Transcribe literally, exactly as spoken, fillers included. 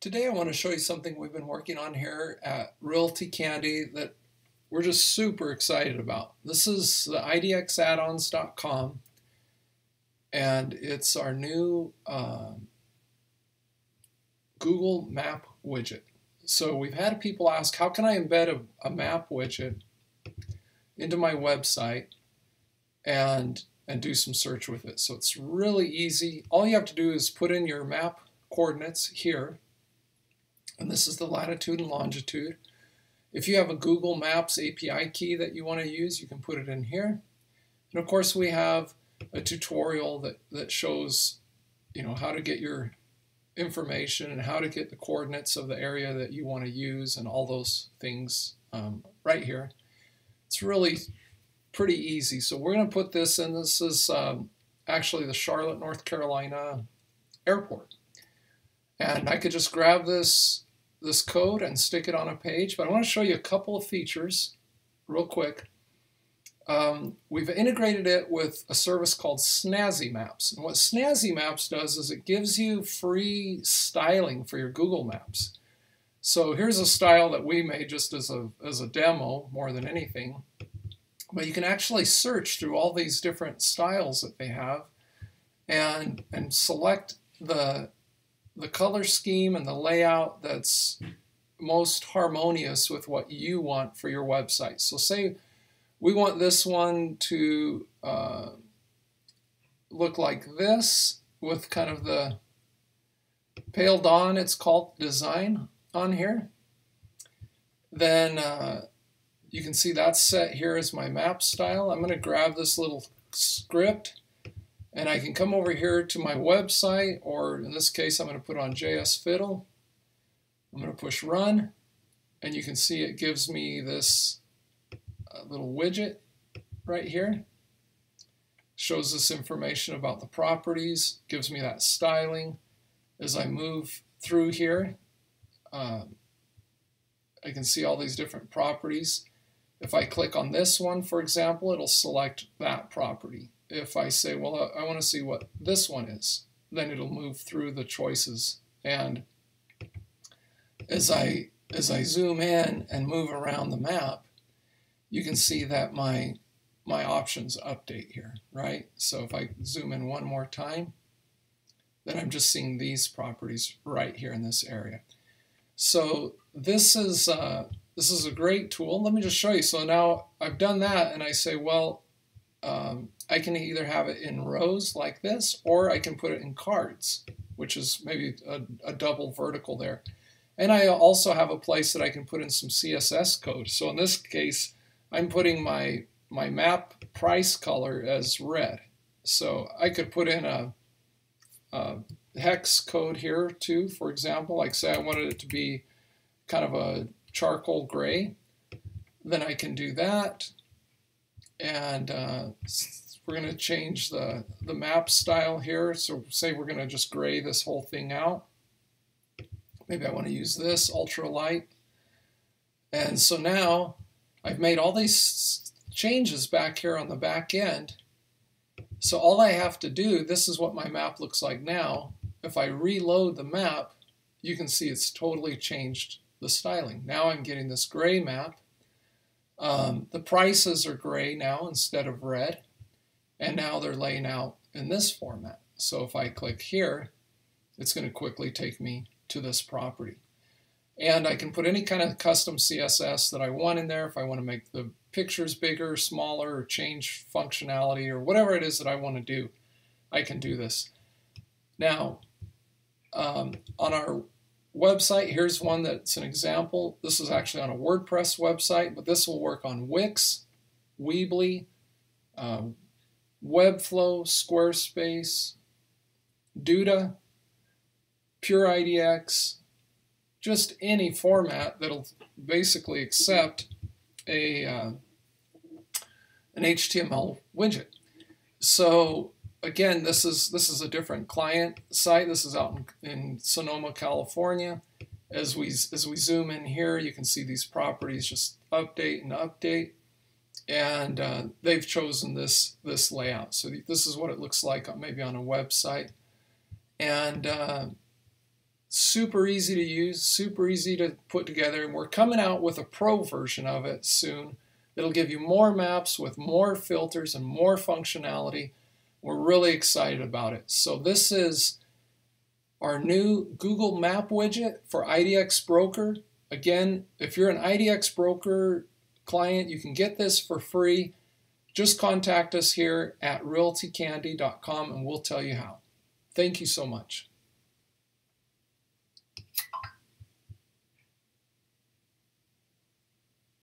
Today I want to show you something we've been working on here at Realty Candy that we're just super excited about. This is the I D X addons dot com, and it's our new uh, Google Map widget. So we've had people ask, how can I embed a, a map widget into my website and, and do some search with it? So it's really easy. All you have to do is put in your map coordinates here, and this is the latitude and longitude. If you have a Google Maps A P I key that you want to use, you can put it in here. And of course, we have a tutorial that, that shows, you know, how to get your information and how to get the coordinates of the area that you want to use and all those things um, right here. It's really pretty easy. So we're going to put this in. This is um, actually the Charlotte, North Carolina airport. And I could just grab this, this code and stick it on a page, but I want to show you a couple of features real quick. Um, we've integrated it with a service called Snazzy Maps. And what Snazzy Maps does is it gives you free styling for your Google Maps. So here's a style that we made just as a, as a demo more than anything. But you can actually search through all these different styles that they have and, and select the the color scheme and the layout that's most harmonious with what you want for your website. So say we want this one to uh, look like this with kind of the pale dawn, it's called, design on here. Then uh, you can see that's set here as my map style. I'm going to grab this little script, and I can come over here to my website, or in this case, I'm going to put on J S Fiddle. I'm going to push run, and you can see it gives me this uh, little widget right here. Shows this information about the properties, gives me that styling. As I move through here, um, I can see all these different properties. If I click on this one, for example, it'll select that property. If I say, well, I want to see what this one is, then it'll move through the choices. And as I, as I zoom in and move around the map, you can see that my, my options update here, right? So if I zoom in one more time, then I'm just seeing these properties right here in this area. So this is, uh, this is a great tool. Let me just show you. So now I've done that, and I say, well, Um, I can either have it in rows like this, or I can put it in cards, which is maybe a, a double vertical there. And I also have a place that I can put in some C S S code. So in this case, I'm putting my, my map price color as red. So I could put in a, a hex code here too, for example. Like say I wanted it to be kind of a charcoal gray, then I can do that. And uh, we're going to change the, the map style here. So say we're going to just gray this whole thing out. Maybe I want to use this ultra light. And so now I've made all these changes back here on the back end. So all I have to do, this is what my map looks like now. If I reload the map, you can see it's totally changed the styling. Now I'm getting this gray map. Um, the prices are gray now instead of red, and now they're laying out in this format. So if I click here, it's going to quickly take me to this property. And I can put any kind of custom C S S that I want in there if I want to make the pictures bigger, smaller, or change functionality, or whatever it is that I want to do, I can do this. Now, um, on our website, here's one that's an example. This is actually on a WordPress website, but this will work on Wix, Weebly, uh, Webflow, Squarespace, Duda, PureIDX, just any format that'll basically accept a uh, an H T M L widget. So again, this is this is a different client site. This is out in, in Sonoma, California. As we as we zoom in here, you can see these properties just update and update, and uh, they've chosen this this layout. So this is what it looks like maybe on a website, and uh, Super easy to use, super easy to put together, and we're coming out with a pro version of it soon. It'll give you more maps with more filters and more functionality. We're really excited about it. So this is our new Google Map widget for I D X Broker. Again, if you're an I D X Broker client, you can get this for free. Just contact us here at Realty Candy dot com and we'll tell you how. Thank you so much.